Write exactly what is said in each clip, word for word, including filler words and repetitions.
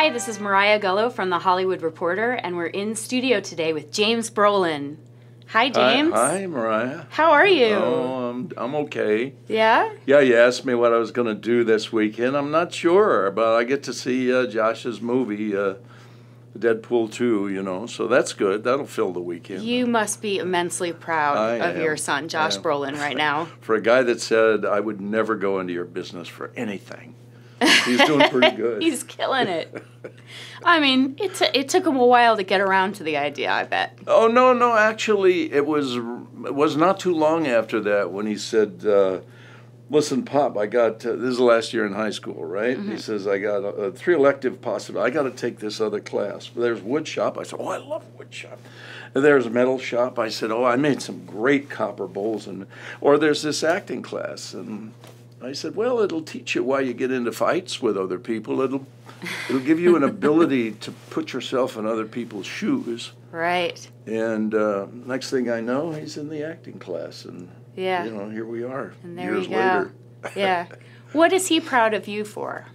Hi, this is Mariah Gullow from The Hollywood Reporter, and we're in studio today with James Brolin. Hi, James. Hi, hi Mariah. How are you? Oh, I'm, I'm okay. Yeah? Yeah, you asked me what I was going to do this weekend. I'm not sure, but I get to see uh, Josh's movie, uh, Deadpool two, you know, so that's good. That'll fill the weekend. You must be immensely proud I of am. your son, Josh Brolin, right now. For a guy that said, I would never go into your business for anything. He's doing pretty good. He's killing it. I mean, it, t it took him a while to get around to the idea, I bet. Oh, no, no. Actually, it was it was not too long after that when he said, uh, listen, Pop, I got, uh, this is the last year in high school, right? Mm-hmm. He says, I got uh, three elective possibilities. I got to take this other class. There's wood shop. I said, oh, I love wood shop. And there's metal shop. I said, oh, I made some great copper bowls. And, or there's this acting class. And I said, well, it'll teach you why you get into fights with other people. It'll it'll give you an ability to put yourself in other people's shoes. Right. And uh, next thing I know, he's in the acting class. And, yeah. you know, here we are and there years you go. later. Yeah. What is he proud of you for?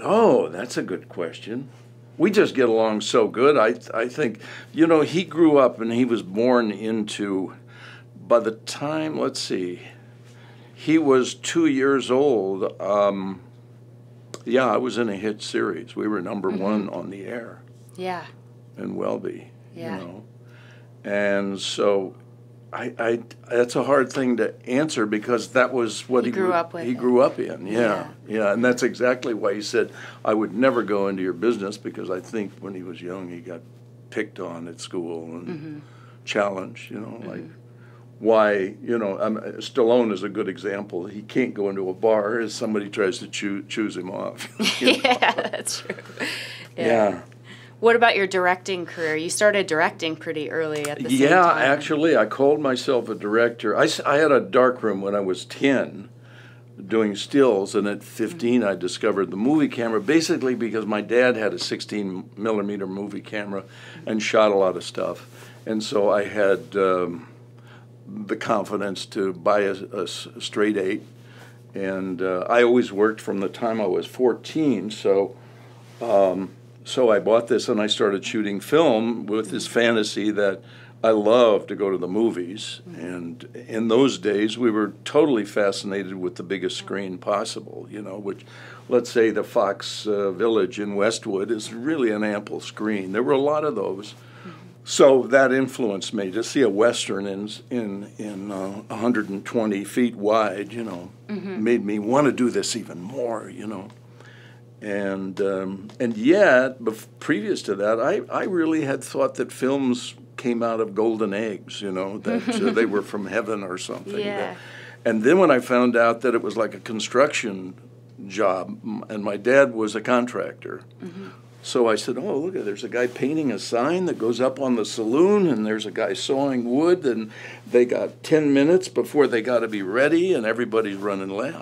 Oh, that's a good question. We just get along so good. I, I think, you know, he grew up and he was born into, by the time, let's see... He was two years old. Um, yeah, I was in a hit series. We were number mm-hmm. one on the air. Yeah. In Welby, yeah. you know. And so I, I, that's a hard thing to answer because that was what he, he grew up with. He it. grew up in, yeah, yeah. Yeah, and that's exactly why he said, I would never go into your business because I think when he was young, he got picked on at school and mm-hmm. challenged, you know, mm-hmm. like. Why, you know, um, Stallone is a good example. He can't go into a bar if somebody tries to choo choose him off. yeah, know? that's true. Yeah. yeah. What about your directing career? You started directing pretty early at the yeah, same time. Yeah, actually, I called myself a director. I, I had a darkroom when I was ten doing stills, and at fifteen mm-hmm. I discovered the movie camera, basically because my dad had a sixteen millimeter movie camera and shot a lot of stuff. And so I had... Um, the confidence to buy a, a straight eight. And uh, I always worked from the time I was fourteen, so um, so I bought this and I started shooting film with this fantasy that I love to go to the movies. And in those days, we were totally fascinated with the biggest screen possible, you know, which, let's say the Fox uh, Village in Westwood is really an ample screen. There were a lot of those. So that influenced me to see a Western in in, in uh, one hundred twenty feet wide, you know, mm-hmm. made me want to do this even more, you know. And um, and yet, previous to that, I, I really had thought that films came out of golden eggs, you know, that uh, they were from heaven or something. Yeah. But, and then when I found out that it was like a construction job, and my dad was a contractor, mm-hmm. so I said, oh, look, there's a guy painting a sign that goes up on the saloon, and there's a guy sawing wood, and they got ten minutes before they got to be ready, and everybody's running late.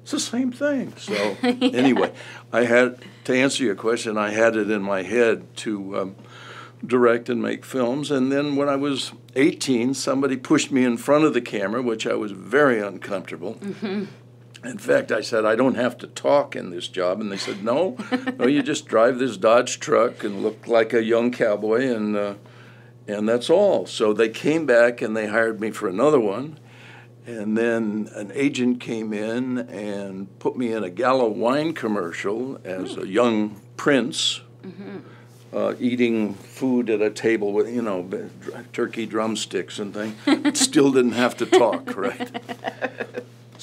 It's the same thing. So yeah. anyway, I had, to answer your question, I had it in my head to um, direct and make films. And then when I was eighteen, somebody pushed me in front of the camera, which I was very uncomfortable. Mm-hmm. In fact, I said, I don't have to talk in this job. And they said, no, no, you just drive this Dodge truck and look like a young cowboy, and, uh, and that's all. So they came back, and they hired me for another one. And then an agent came in and put me in a Gallo wine commercial as a young prince, mm-hmm. uh, eating food at a table with, you know, turkey drumsticks and things. Still didn't have to talk, right?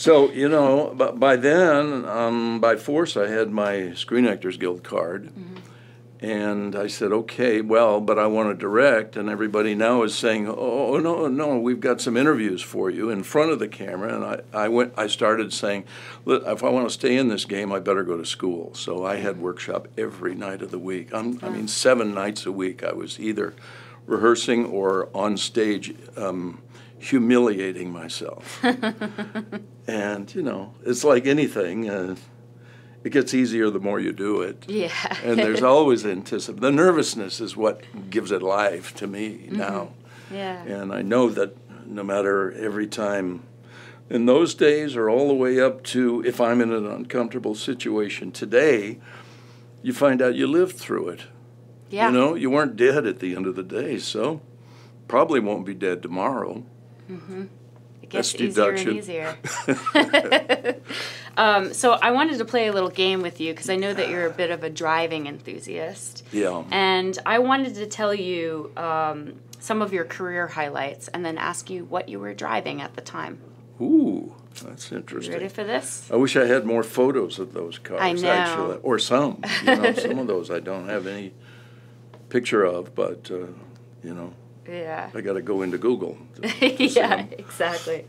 So, you know, but by then, um, by force, I had my Screen Actors Guild card. Mm-hmm. And I said, okay, well, but I want to direct. And everybody now is saying, oh, no, no, we've got some interviews for you in front of the camera. And I, I, went, I started saying, look, if I want to stay in this game, I better go to school. So I had workshop every night of the week. I'm, I mean, seven nights a week. I was either rehearsing or on stage um, humiliating myself. And, you know, it's like anything. Uh, it gets easier the more you do it. Yeah. And there's always anticipation. The nervousness is what gives it life to me mm-hmm. now. Yeah. And I know that no matter every time, in those days or all the way up to if I'm in an uncomfortable situation today, you find out you lived through it. Yeah. You know, you weren't dead at the end of the day, so probably won't be dead tomorrow. Mm-hmm. It gets That's easier deduction. and easier. um, so I wanted to play a little game with you because I know that you're a bit of a driving enthusiast. Yeah. And I wanted to tell you um, some of your career highlights and then ask you what you were driving at the time. Ooh, that's interesting. You ready for this? I wish I had more photos of those cars, I know. actually. Or some. You know, some of those I don't have any picture of, but, uh, you know. Yeah. I got to go into Google. To, to yeah, exactly.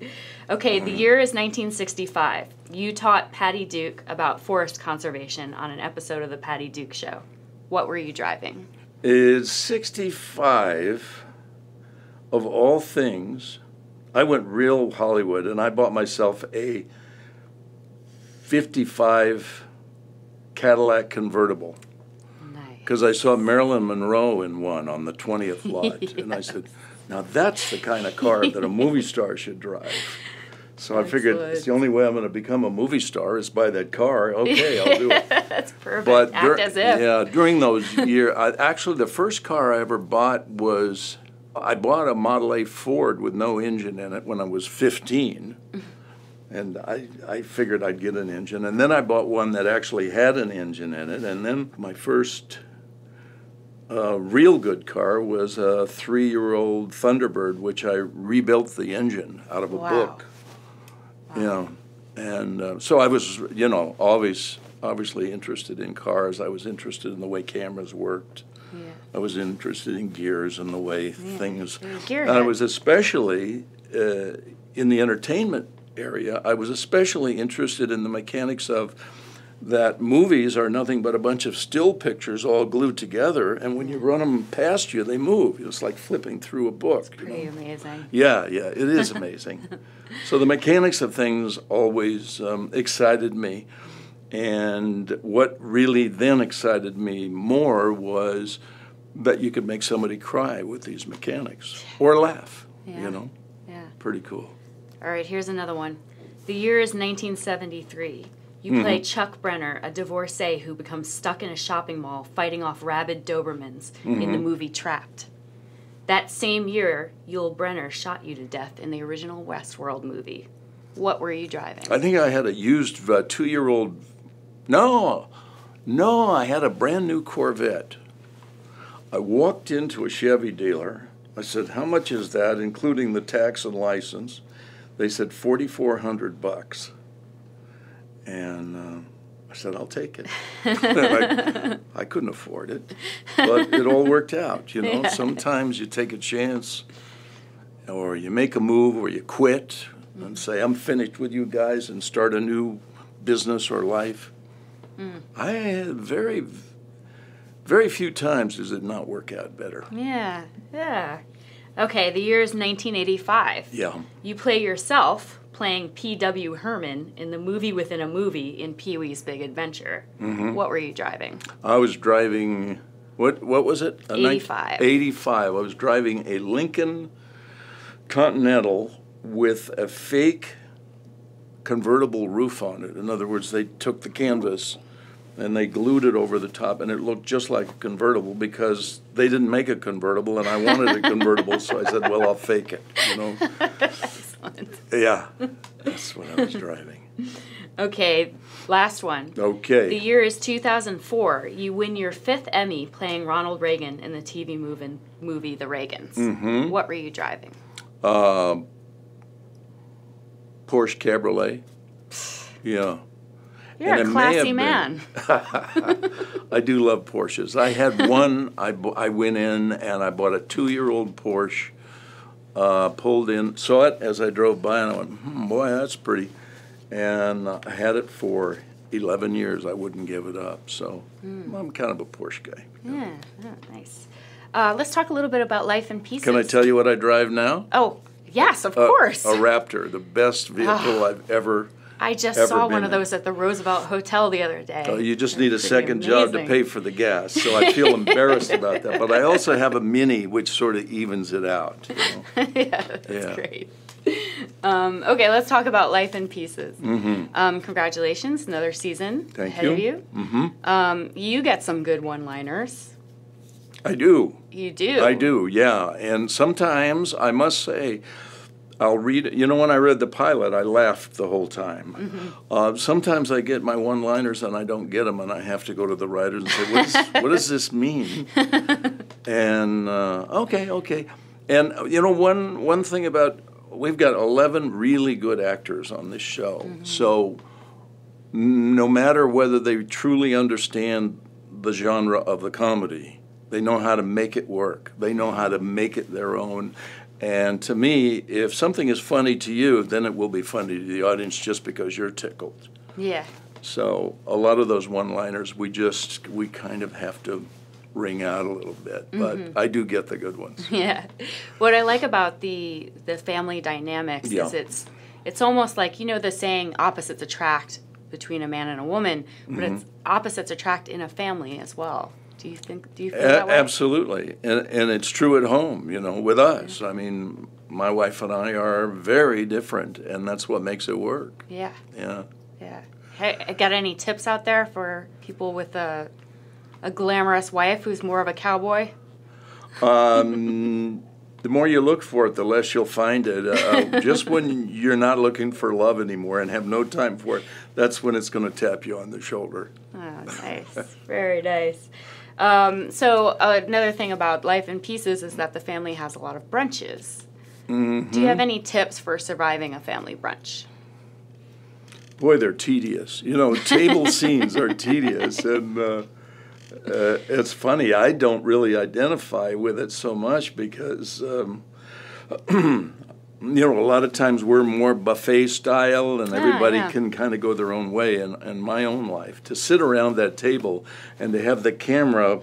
Okay, um, the year is nineteen sixty-five. You taught Patty Duke about forest conservation on an episode of The Patty Duke Show. What were you driving? Is sixty-five, of all things, I went real Hollywood, and I bought myself a fifty-five Cadillac convertible. Because I saw Marilyn Monroe in one on the twentieth lot. Yeah. And I said, now that's the kind of car that a movie star should drive. So Excellent. I figured it's the only way I'm going to become a movie star is by that car. Okay, I'll do it. That's perfect. But Act dur- as if. Yeah, during those years, I, actually the first car I ever bought was, I bought a Model A Ford with no engine in it when I was fifteen. And I, I figured I'd get an engine. And then I bought one that actually had an engine in it. And then my first... A uh, real good car was a three-year-old Thunderbird, which I rebuilt the engine out of a wow. book. Wow. You know, and uh, so I was, you know, always obviously interested in cars. I was interested in the way cameras worked. Yeah. I was interested in gears and the way yeah. things. And I was especially uh, in the entertainment area. I was especially interested in the mechanics of. That movies are nothing but a bunch of still pictures all glued together, and when you run them past you, they move. It's like flipping through a book. It's pretty you know? amazing. Yeah, yeah, it is amazing. So the mechanics of things always um, excited me, and what really then excited me more was that you could make somebody cry with these mechanics, or laugh, yeah. you know? Yeah. Pretty cool. All right, here's another one. The year is nineteen seventy-three. You play mm-hmm. Chuck Brenner, a divorcee who becomes stuck in a shopping mall fighting off rabid Dobermans mm-hmm. in the movie Trapped. That same year, Yul Brenner shot you to death in the original Westworld movie. What were you driving? I think I had a used uh, two-year-old... No, no, I had a brand-new Corvette. I walked into a Chevy dealer. I said, how much is that, including the tax and license? They said, forty-four hundred bucks. And uh, I said, I'll take it. I, I couldn't afford it, but it all worked out. You know, yeah. sometimes you take a chance, or you make a move, or you quit mm-hmm. and say, I'm finished with you guys, and start a new business or life. Mm. I had very, very few times does it not work out better. Yeah, yeah. Okay, the year is nineteen eighty-five. Yeah. You play yourself. Playing P W Herman in the movie within a movie in Pee-Wee's Big Adventure. Mm-hmm. What were you driving? I was driving, what What was it? A eighty-five. eighty-five. I was driving a Lincoln Continental with a fake convertible roof on it. In other words, they took the canvas and they glued it over the top, and it looked just like a convertible because they didn't make a convertible, and I wanted a convertible, so I said, well, I'll fake it, you know. Excellent. Yeah, that's what I was driving. Okay, last one. Okay. The year is two thousand four. You win your fifth Emmy playing Ronald Reagan in the T V movie, movie The Reagans. Mm-hmm. What were you driving? Uh, Porsche Cabriolet. Yeah. You're and a classy man. I do love Porsches. I had one. I, b I went in and I bought a two-year-old Porsche, uh, pulled in, saw it as I drove by, and I went, hmm, boy, that's pretty. And I had it for eleven years. I wouldn't give it up. So mm. I'm kind of a Porsche guy. Yeah, oh, nice. Uh, let's talk a little bit about Life in Pieces. Can I tell you what I drive now? Oh, yes, of a, course. A Raptor, the best vehicle I've ever I just saw one of those at the Roosevelt Hotel the other day. Oh, you just need a second job to pay for the gas, so I feel embarrassed about that. But I also have a Mini, which sort of evens it out. You know? Yeah, that's yeah. great. Um, okay, let's talk about Life in Pieces. Mm-hmm. Um, congratulations, another season Thank ahead you. of you. Mm-hmm. Um, you get some good one-liners. I do. You do? I do, yeah. And sometimes, I must say, I'll read, you know, when I read the pilot, I laughed the whole time. Mm-hmm. uh, sometimes I get my one-liners and I don't get them, and I have to go to the writer and say, what, is, what does this mean? And, uh, okay, okay. And, you know, one, one thing about... We've got eleven really good actors on this show. Mm-hmm. So no matter whether they truly understand the genre of the comedy, they know how to make it work. They know how to make it their own. And to me, if something is funny to you, then it will be funny to the audience just because you're tickled. Yeah. So a lot of those one-liners, we just, we kind of have to... ring out a little bit, but mm-hmm. I do get the good ones. Yeah. What I like about the the family dynamics yeah. is it's it's almost like, you know, the saying opposites attract between a man and a woman, but mm-hmm. it's opposites attract in a family as well. Do you think do you feel a that way? Absolutely. And and it's true at home, you know, with us. Yeah. I mean, my wife and I are very different, and that's what makes it work. Yeah. Yeah. Yeah. Hey, got any tips out there for people with a A glamorous wife who's more of a cowboy? Um, the more you look for it, the less you'll find it. Uh, just when you're not looking for love anymore and have no time for it, that's when it's going to tap you on the shoulder. Oh, nice. Very nice. Um, so uh, another thing about Life in Pieces is that the family has a lot of brunches. Mm-hmm. Do you have any tips for surviving a family brunch? Boy, they're tedious. You know, table scenes are tedious. And... Uh, Uh, it's funny, I don't really identify with it so much because, um, you know, a lot of times we're more buffet style and everybody ah, yeah. can kind of go their own way in, in my own life. To sit around that table and to have the camera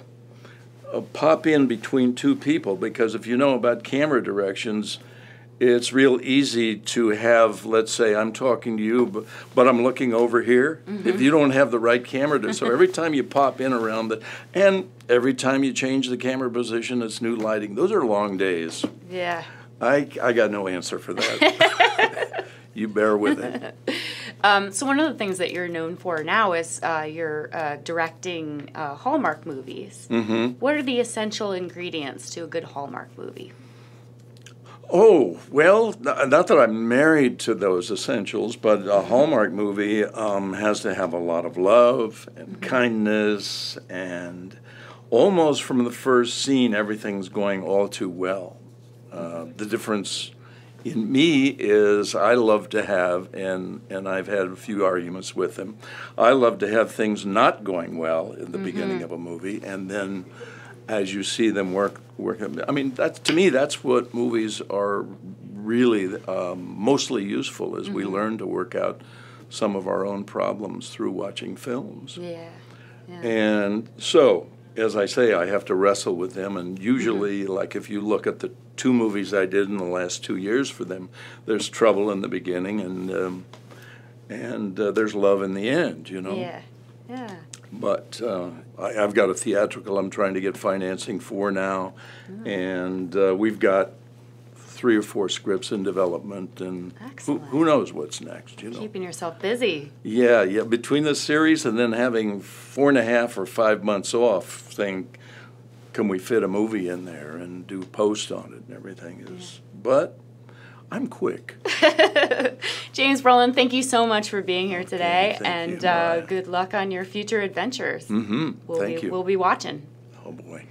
uh, pop in between two people, because if you know about camera directions, it's real easy to have, let's say, I'm talking to you, but, but I'm looking over here. Mm-hmm. If you don't have the right camera, to, so every time you pop in around the, and every time you change the camera position, it's new lighting. Those are long days. Yeah. I, I got no answer for that. You bear with it. Um, so one of the things that you're known for now is uh, you're uh, directing uh, Hallmark movies. Mm-hmm. What are the essential ingredients to a good Hallmark movie? Oh, well, not that I'm married to those essentials, but a Hallmark movie um, has to have a lot of love and kindness, and almost from the first scene, everything's going all too well. Uh, the difference in me is I love to have, and, and I've had a few arguments with him, I love to have things not going well in the mm-hmm. beginning of a movie, and then... as you see them work, work. I mean, that's, to me, that's what movies are really um, mostly useful, is mm-hmm. we learn to work out some of our own problems through watching films. Yeah. yeah. And so, as I say, I have to wrestle with them, and usually, mm-hmm. like if you look at the two movies I did in the last two years for them, there's trouble in the beginning, and, um, and uh, there's love in the end, you know? Yeah, yeah. But uh, I, I've got a theatrical I'm trying to get financing for now, mm. and uh, we've got three or four scripts in development, and who, who knows what's next, you know. Keeping yourself busy. Yeah, yeah. Between the series and then having four and a half or five months off, think, can we fit a movie in there and do post on it and everything is, yeah. but... I'm quick. James Brolin, thank you so much for being here today, okay, and you, uh, good luck on your future adventures. Mm-hmm. We'll thank be, you. We'll be watching. Oh boy.